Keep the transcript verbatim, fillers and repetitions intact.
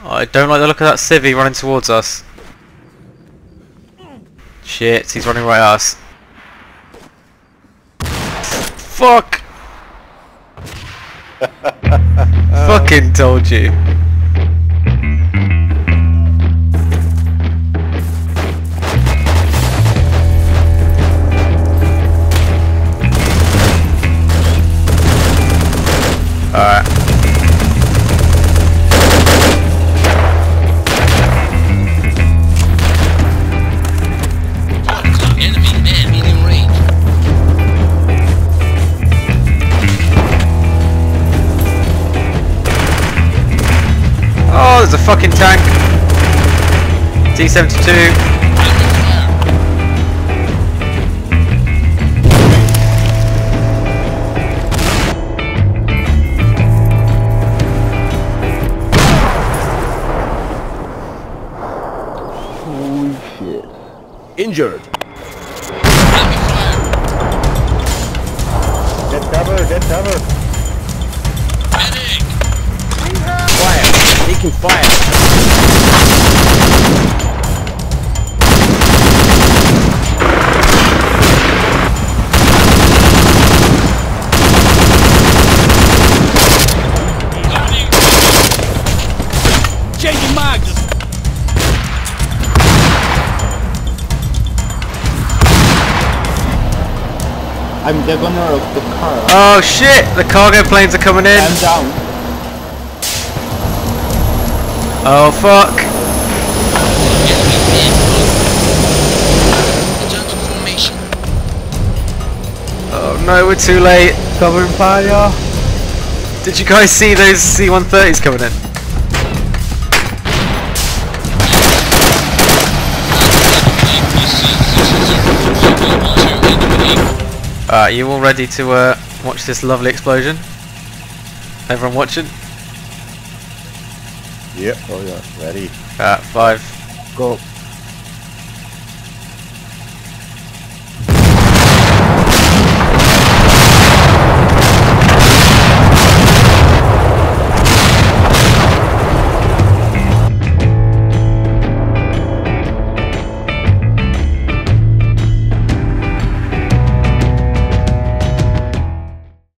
I don't like the look of that civvy running towards us. Shit, he's running right at us. Fuck! Fucking told you. Alright. one o'clock, enemy man, medium range. Oh, there's a fucking tank. T seventy-two. Injured. Get cover, get cover. Medic. Fire. He can fire. Changing mags. I'm the gunner of the car. Oh shit! The cargo planes are coming in. I'm down. Oh fuck! Oh no, we're too late. Covering fire. Did you guys see those C one thirties coming in? Alright, you all ready to uh, watch this lovely explosion? Everyone watching? Yep, oh yeah, ready. Alright, five. Go.